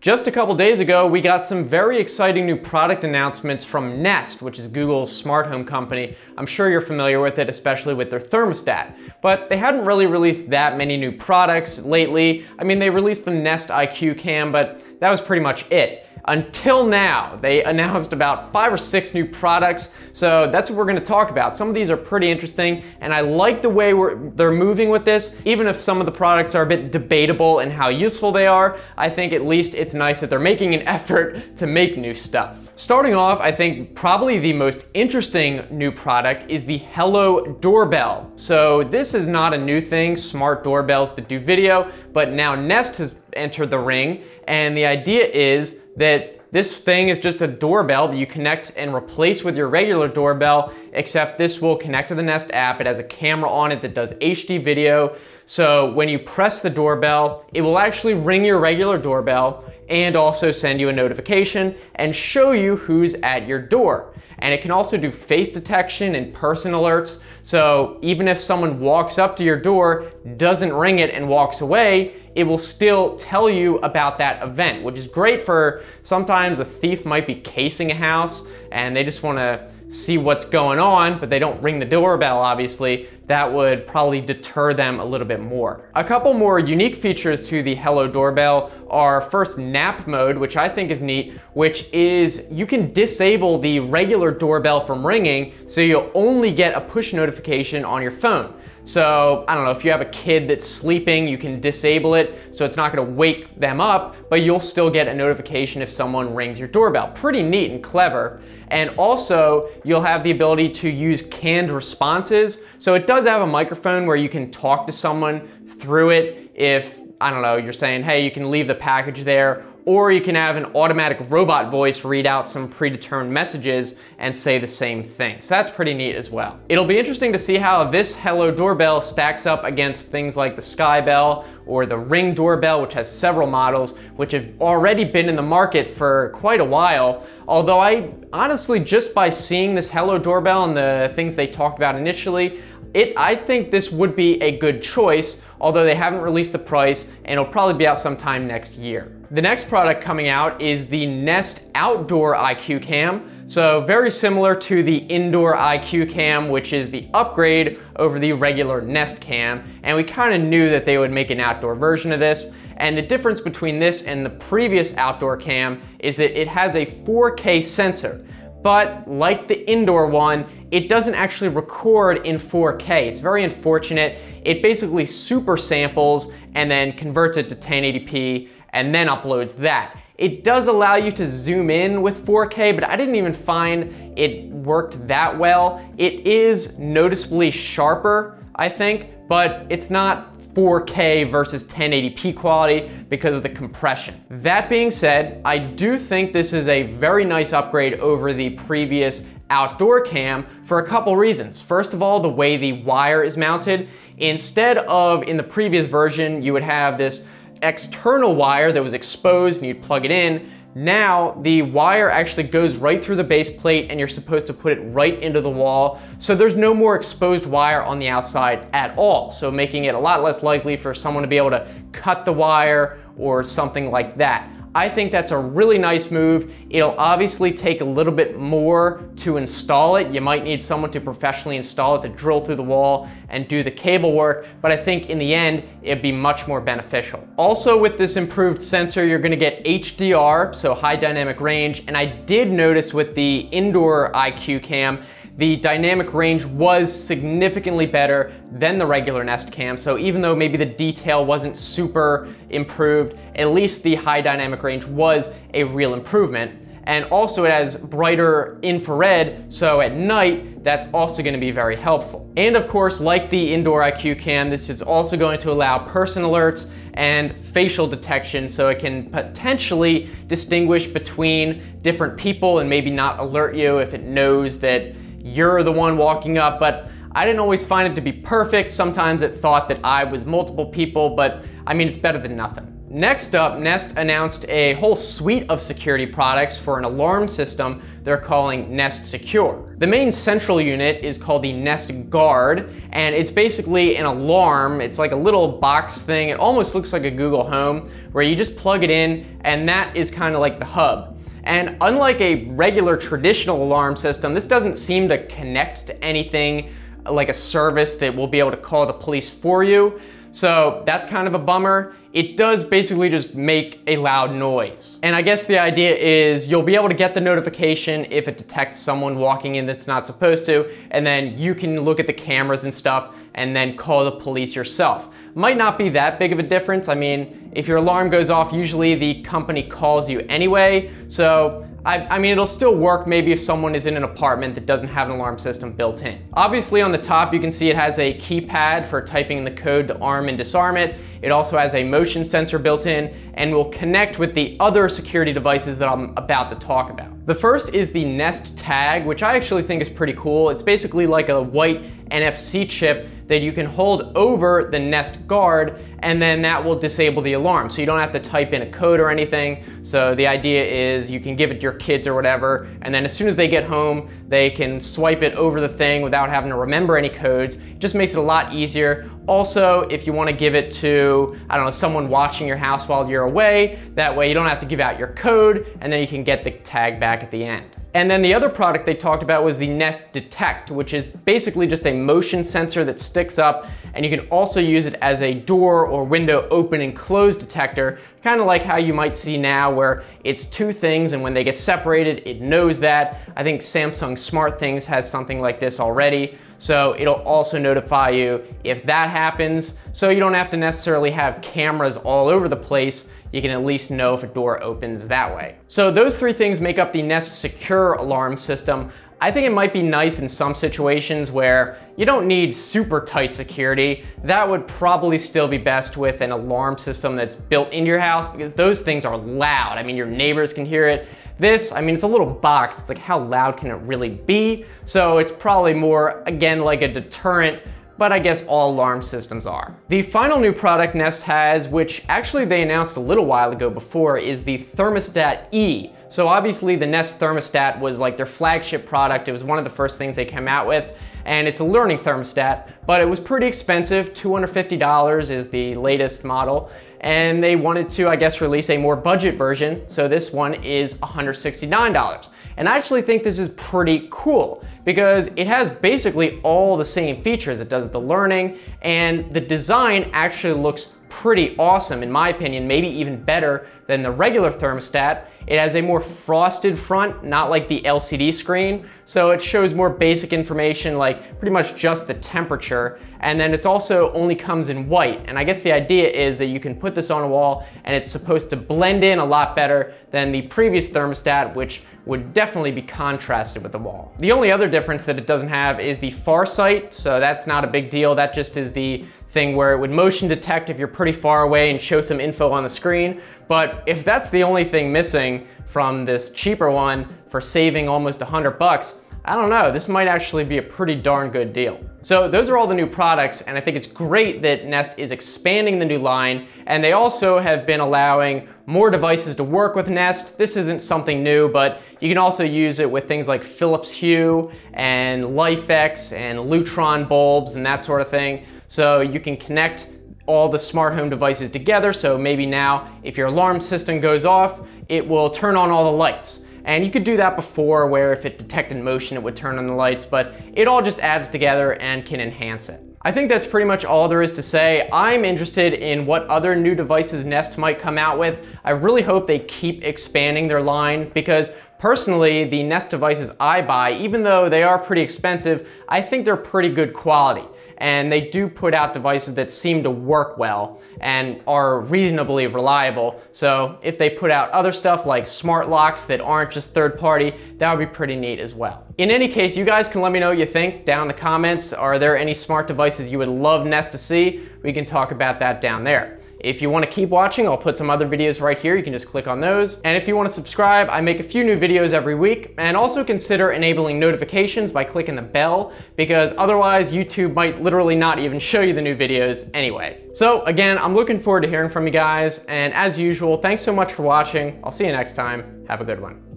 Just a couple days ago, we got some very exciting new product announcements from Nest, which is Google's smart home company. I'm sure you're familiar with it, especially with their thermostat. But they hadn't really released that many new products lately. I mean, they released the Nest IQ Cam, but that was pretty much it. Until now, they announced about 5 or 6 new products, so that's what we're gonna talk about. Some of these are pretty interesting, and I like the way they're moving with this. Even if some of the products are a bit debatable in how useful they are, I think at least it's nice that they're making an effort to make new stuff. Starting off, I think probably the most interesting new product is the Hello doorbell. So this is not a new thing, smart doorbells that do video, but now Nest has entered the ring, and the idea is that this thing is just a doorbell that you connect and replace with your regular doorbell, except this will connect to the Nest app. It has a camera on it that does HD video. So when you press the doorbell, it will actually ring your regular doorbell and also send you a notification and show you who's at your door. And it can also do face detection and person alerts. So even if someone walks up to your door, doesn't ring it and walks away, it will still tell you about that event, which is great for sometimes a thief might be casing a house and they just want to see what's going on, but they don't ring the doorbell, obviously. That would probably deter them a little bit more. A couple more unique features to the Hello doorbell are first nap mode, which I think is neat, which is you can disable the regular doorbell from ringing, so you'll only get a push notification on your phone. So, I don't know, if you have a kid that's sleeping, you can disable it so it's not gonna wake them up, but you'll still get a notification if someone rings your doorbell. Pretty neat and clever. And also, you'll have the ability to use canned responses. So it does have a microphone where you can talk to someone through it if, I don't know, you're saying, hey, you can leave the package there, or you can have an automatic robot voice read out some predetermined messages and say the same thing. So that's pretty neat as well. It'll be interesting to see how this Hello doorbell stacks up against things like the Skybell or the Ring doorbell, which has several models, which have already been in the market for quite a while. Although I honestly, just by seeing this Hello doorbell and the things they talked about initially, I think this would be a good choice, although they haven't released the price and it'll probably be out sometime next year. The next product coming out is the Nest Outdoor IQ Cam. So very similar to the Indoor IQ Cam, which is the upgrade over the regular Nest Cam. And we kind of knew that they would make an outdoor version of this. And the difference between this and the previous outdoor cam is that it has a 4K sensor. But like the indoor one, it doesn't actually record in 4K. It's very unfortunate. It basically super samples and then converts it to 1080p and then uploads that. It does allow you to zoom in with 4K, but I didn't even find it worked that well. It is noticeably sharper, I think, but it's not 4K versus 1080p quality because of the compression. That being said, I do think this is a very nice upgrade over the previous outdoor cam for a couple reasons. First of all, the way the wire is mounted. Instead of in the previous version, you would have this external wire that was exposed and you'd plug it in. Now the wire actually goes right through the base plate and you're supposed to put it right into the wall. So there's no more exposed wire on the outside at all. So making it a lot less likely for someone to be able to cut the wire or something like that. I think that's a really nice move. It'll obviously take a little bit more to install it. You might need someone to professionally install it, to drill through the wall and do the cable work, but I think in the end, it'd be much more beneficial. Also with this improved sensor, you're gonna get HDR, so high dynamic range, and I did notice with the indoor IQ cam, the dynamic range was significantly better than the regular Nest Cam. So even though maybe the detail wasn't super improved, at least the high dynamic range was a real improvement. And also it has brighter infrared, so at night, that's also gonna be very helpful. And of course, like the indoor IQ Cam, this is also going to allow person alerts and facial detection, so it can potentially distinguish between different people and maybe not alert you if it knows that you're the one walking up, but I didn't always find it to be perfect. Sometimes it thought that I was multiple people, but I mean, it's better than nothing. Next up, Nest announced a whole suite of security products for an alarm system they're calling Nest Secure. The main central unit is called the Nest Guard, and it's basically an alarm. It's like a little box thing. It almost looks like a Google Home, where you just plug it in, and that is kind of like the hub. And unlike a regular traditional alarm system, this doesn't seem to connect to anything like a service that will be able to call the police for you. So that's kind of a bummer. It does basically just make a loud noise. And I guess the idea is you'll be able to get the notification if it detects someone walking in that's not supposed to, and then you can look at the cameras and stuff and then call the police yourself. Might not be that big of a difference. I mean, if your alarm goes off, usually the company calls you anyway. So I mean, it'll still work maybe if someone is in an apartment that doesn't have an alarm system built in. Obviously on the top, you can see it has a keypad for typing the code to arm and disarm it. It also has a motion sensor built in and will connect with the other security devices that I'm about to talk about. The first is the Nest Tag, which I actually think is pretty cool. It's basically like a white NFC chip that you can hold over the Nest Guard, and then that will disable the alarm. So you don't have to type in a code or anything. So the idea is you can give it to your kids or whatever, and then as soon as they get home, they can swipe it over the thing without having to remember any codes. It just makes it a lot easier. Also, if you want to give it to, I don't know, someone watching your house while you're away, that way you don't have to give out your code, and then you can get the tag back at the end. And then the other product they talked about was the Nest Detect, which is basically just a motion sensor that sticks up, and you can also use it as a door or window open and close detector, kind of like how you might see now where it's two things and when they get separated, it knows that. I think Samsung SmartThings has something like this already. So it'll also notify you if that happens. So you don't have to necessarily have cameras all over the place. You can at least know if a door opens that way. So those three things make up the Nest Secure alarm system. I think it might be nice in some situations where you don't need super tight security. That would probably still be best with an alarm system that's built into your house, because those things are loud. I mean, your neighbors can hear it. This, I mean, it's a little box. It's like, how loud can it really be? So it's probably more, again, like a deterrent, but I guess all alarm systems are. The final new product Nest has, which actually they announced a little while ago before, is the Thermostat E. So obviously the Nest Thermostat was like their flagship product. It was one of the first things they came out with, and it's a learning thermostat, but it was pretty expensive. $250 is the latest model, and they wanted to, I guess, release a more budget version. So this one is $169. And I actually think this is pretty cool because it has basically all the same features. It does the learning, and the design actually looks pretty awesome, in my opinion, maybe even better than the regular thermostat. It has a more frosted front, not like the LCD screen. So it shows more basic information, like pretty much just the temperature. And then it's also only comes in white. And I guess the idea is that you can put this on a wall and it's supposed to blend in a lot better than the previous thermostat, which would definitely be contrasted with the wall. The only other difference that it doesn't have is the Farsight, so that's not a big deal. That just is the thing where it would motion detect if you're pretty far away and show some info on the screen. But if that's the only thing missing from this cheaper one for saving almost $100, I don't know, this might actually be a pretty darn good deal. So those are all the new products, and I think it's great that Nest is expanding the new line, and they also have been allowing more devices to work with Nest. This isn't something new, but you can also use it with things like Philips Hue and LIFX and Lutron bulbs and that sort of thing. So you can connect all the smart home devices together. So maybe now if your alarm system goes off, it will turn on all the lights. And you could do that before, where if it detected motion, it would turn on the lights, but it all just adds together and can enhance it. I think that's pretty much all there is to say. I'm interested in what other new devices Nest might come out with. I really hope they keep expanding their line, because personally, the Nest devices I buy, even though they are pretty expensive, I think they're pretty good quality. And they do put out devices that seem to work well and are reasonably reliable. So if they put out other stuff like smart locks that aren't just third party, that would be pretty neat as well. In any case, you guys can let me know what you think down in the comments. Are there any smart devices you would love Nest to see? We can talk about that down there. If you want to keep watching, I'll put some other videos right here. You can just click on those. And if you want to subscribe, I make a few new videos every week. And also consider enabling notifications by clicking the bell, because otherwise YouTube might literally not even show you the new videos anyway. So again, I'm looking forward to hearing from you guys. And as usual, thanks so much for watching. I'll see you next time. Have a good one.